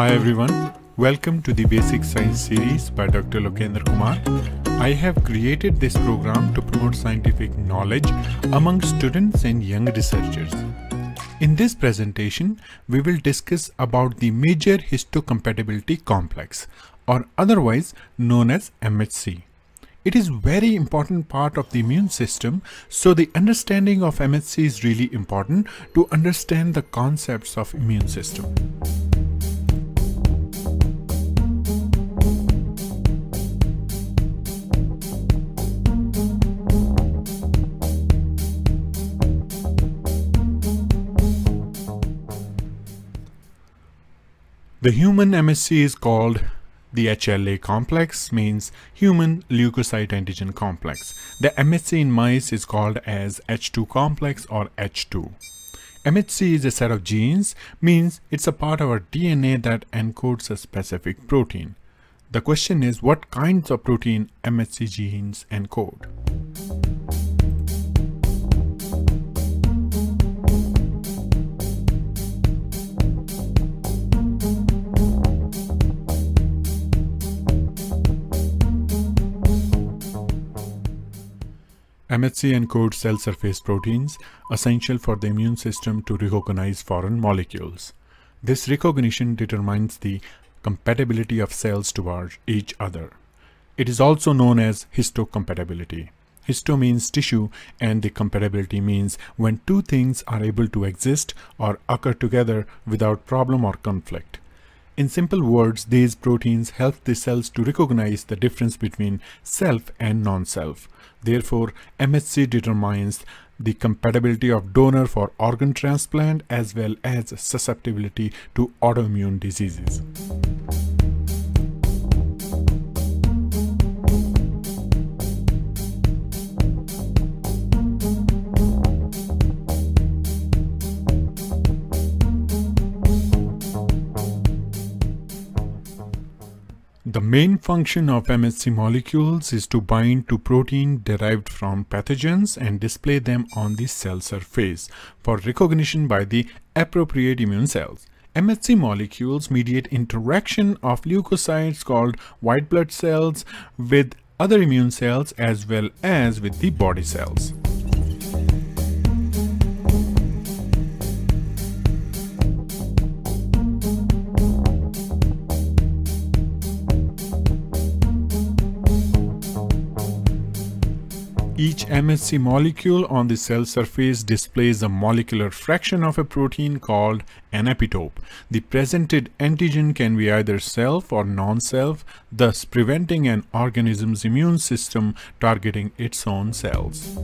Hi everyone, welcome to the Basic Science series by Dr. Lokendra Kumar. I have created this program to promote scientific knowledge among students and young researchers. In this presentation, we will discuss about the major histocompatibility complex, or otherwise known as MHC. It is a very important part of the immune system, so the understanding of MHC is really important to understand the concepts of immune system. The human MHC is called the HLA complex, means human leukocyte antigen complex. The MHC in mice is called as H2 complex or H2. MHC is a set of genes, means it's a part of our DNA that encodes a specific protein. The question is, what kinds of protein MHC genes encode? MHC encodes cell surface proteins, essential for the immune system to recognize foreign molecules. This recognition determines the compatibility of cells towards each other. It is also known as histocompatibility. Histo means tissue and the compatibility means when two things are able to exist or occur together without problem or conflict. In simple words, these proteins help the cells to recognize the difference between self and non-self. Therefore, MHC determines the compatibility of donor for organ transplant as well as susceptibility to autoimmune diseases. The main function of MHC molecules is to bind to protein derived from pathogens and display them on the cell surface for recognition by the appropriate immune cells. MHC molecules mediate interaction of leukocytes called white blood cells with other immune cells as well as with the body cells. Each MHC molecule on the cell surface displays a molecular fraction of a protein called an epitope. The presented antigen can be either self or non-self, thus preventing an organism's immune system targeting its own cells.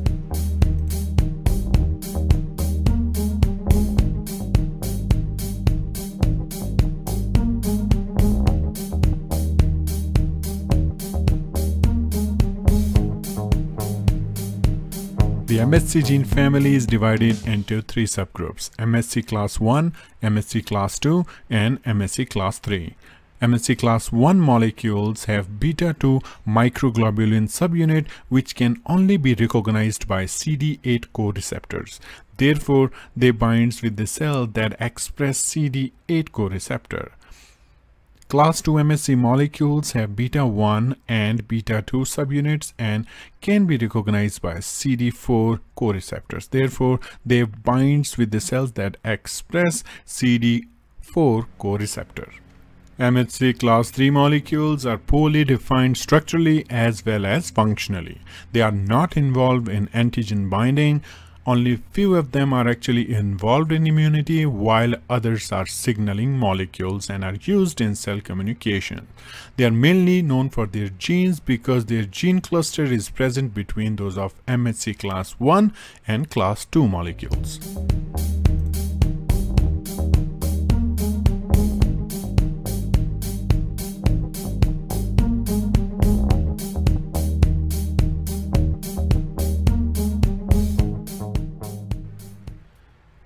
The MHC gene family is divided into three subgroups: MHC class 1, MHC class 2, and MHC class 3. MHC class 1 molecules have β2 microglobulin subunit, which can only be recognized by CD8 coreceptors. Therefore, they bind with the cell that express CD8 coreceptor. Class 2 MHC molecules have β1 and β2 subunits and can be recognized by CD4 coreceptors. Therefore, they bind with the cells that express CD4 coreceptor. MHC class 3 molecules are poorly defined structurally as well as functionally. They are not involved in antigen binding. Only few of them are actually involved in immunity, while others are signaling molecules and are used in cell communication. They are mainly known for their genes because their gene cluster is present between those of MHC class 1 and class 2 molecules.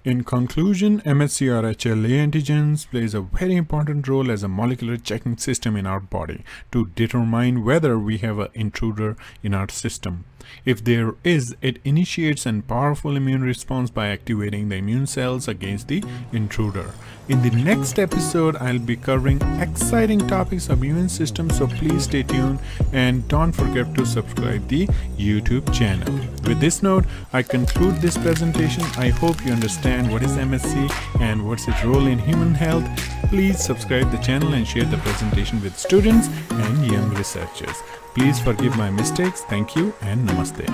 In conclusion, MHC or HLA antigens plays a very important role as a molecular checking system in our body to determine whether we have an intruder in our system. If there is, it initiates a powerful immune response by activating the immune cells against the intruder. In the next episode, I'll be covering exciting topics of immune system, so please stay tuned and don't forget to subscribe the YouTube channel. With this note, I conclude this presentation. I hope you understand what is MHC and what's its role in human health. Please subscribe the channel and share the presentation with students and young researchers. Please forgive my mistakes. Thank you and namaste.